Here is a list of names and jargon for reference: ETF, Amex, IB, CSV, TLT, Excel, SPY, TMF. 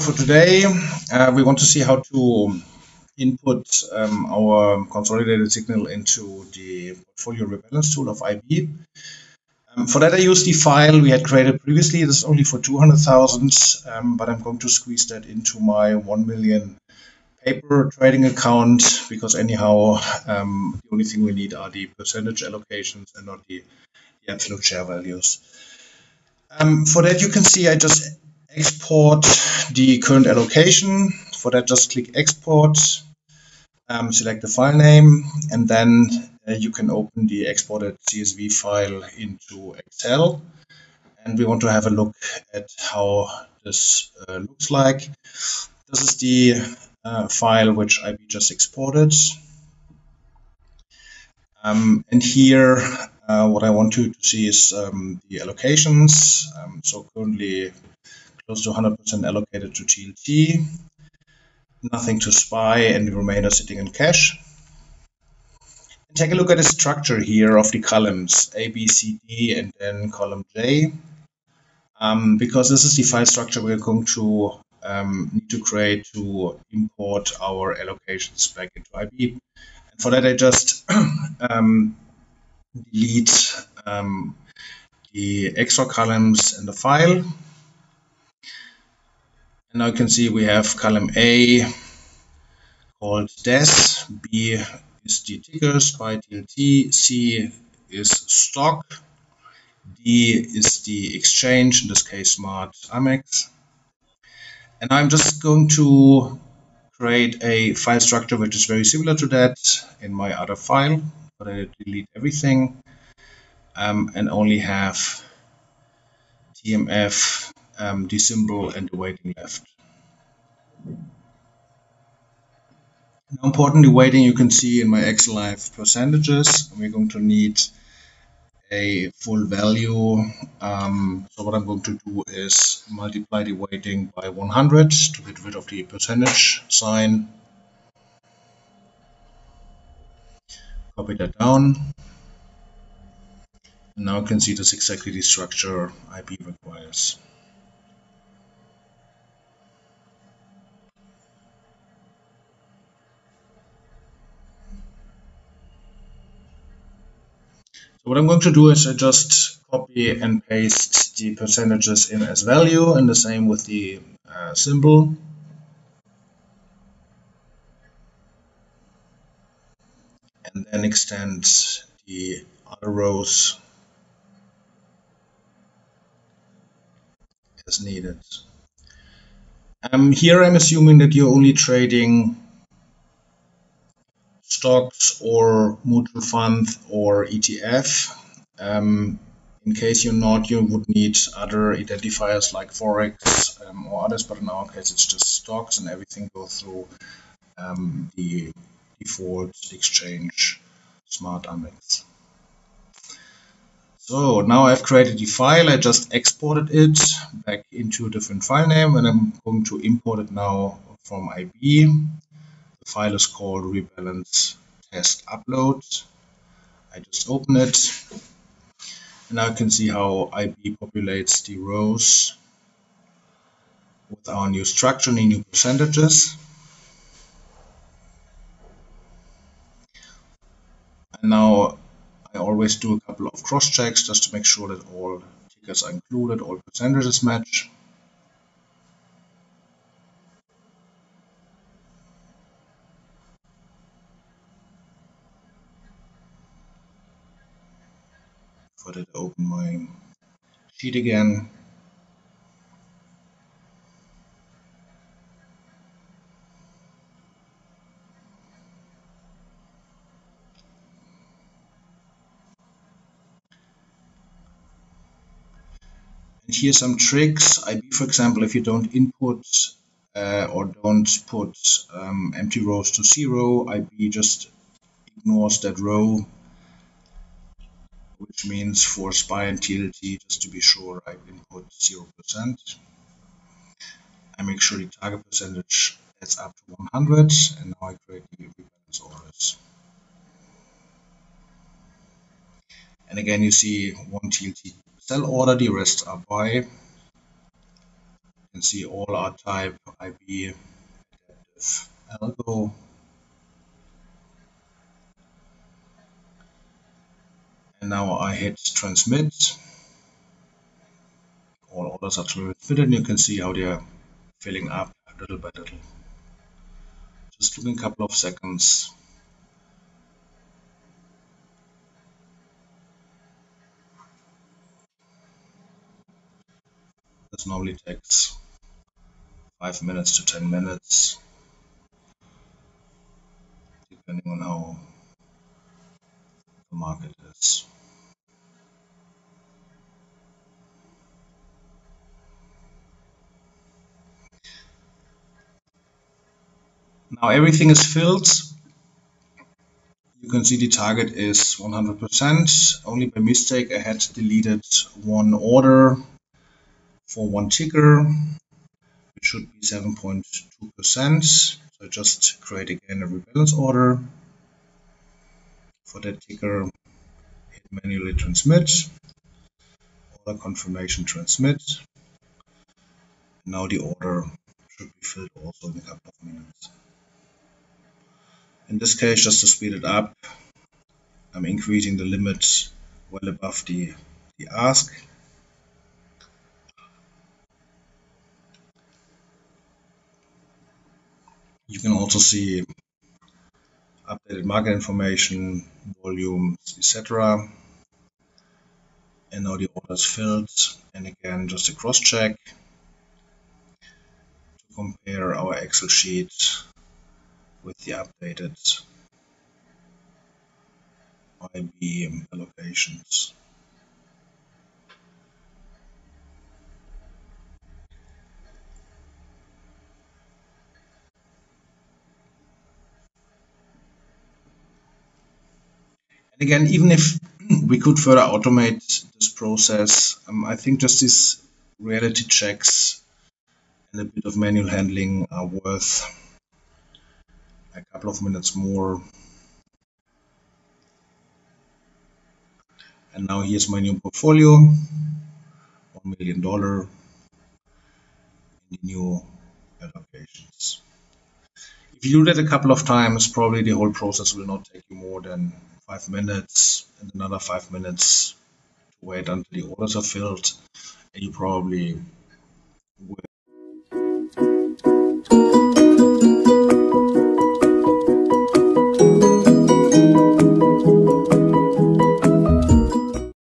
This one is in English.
for today. We want to see how to input our consolidated signal into the portfolio rebalance tool of IB. For that, I use the file we had created previously. This is only for 200,000, but I'm going to squeeze that into my 1 million paper trading account, because anyhow, the only thing we need are the percentage allocations and not the absolute share values. For that, you can see I just export the current allocation. For that, just click export, select the file name, and then you can open the exported CSV file into Excel. And we want to have a look at how this looks like. This is the file which IB just exported. And here, what I want you to see is the allocations. So currently close to 100% allocated to TLT, nothing to SPY, and the remainder sitting in cash. And take a look at the structure here of the columns A, B, C, D, and then column J. Because this is the file structure we're going to need to create to import our allocations back into IB. And for that, I just delete the extra columns in the file. And now you can see we have column A called DES, B is the tickers by TLT, C is stock, D is the exchange, in this case Smart Amex. And I'm just going to create a file structure which is very similar to that in my other file, but I delete everything and only have TMF, the symbol, and the weighting left. Now, importantly, weighting you can see in my Excel live percentages. We're going to need a full value. So what I'm going to do is multiply the weighting by 100 to get rid of the percentage sign. Copy that down. And now you can see this is exactly the structure IB requires. So what I'm going to do is I just copy and paste the percentages in as value, and the same with the symbol. And then extend the other rows as needed. Here I'm assuming that you're only trading stocks or mutual fund or ETF. In case you're not, you would need other identifiers like Forex or others, but in our case it's just stocks, and everything goes through the default exchange Smart Amex. So now I've created the file, I just exported it back into a different file name, and I'm going to import it now from IB. The file is called rebalance test upload. I just open it, and now you can see how IB populates the rows with our new structure and the new percentages. And now I always do a couple of cross checks just to make sure that all tickers are included, all percentages match. For that, open my sheet again. And here's some tricks. IB, for example, if you don't input or don't put empty rows to zero, IB just ignores that row. Which means for SPY and TLT, just to be sure, I input 0%. I make sure the target percentage adds up to 100, and now I create the rebalance orders. And again, you see one TLT sell order, the rest are buy. And can see all are type IB adaptive algo. And now I hit transmit. All orders are transmitted, and you can see how they are filling up little by little. Just looking a couple of seconds. This normally takes 5 minutes to 10 minutes, depending on how the market is. Now everything is filled. You can see the target is 100%. Only by mistake I had deleted one order for one ticker, it should be 7.2%. So just create again a rebalance order for that ticker, hit manually transmit, order confirmation transmit. Now the order should be filled also in a couple of minutes. In this case, just to speed it up, I'm increasing the limit well above the ask. You can also see updated market information, volumes, etc. And now the order is filled. And again, just a cross check to compare our Excel sheet with the updated IB allocations. Again, even if we could further automate this process, I think just these reality checks and a bit of manual handling are worth a couple of minutes more. And now here's my new portfolio, $1 million in the new allocations. If you do that a couple of times, probably the whole process will not take you more than 5 minutes, and another 5 minutes to wait until the orders are filled, and you probably will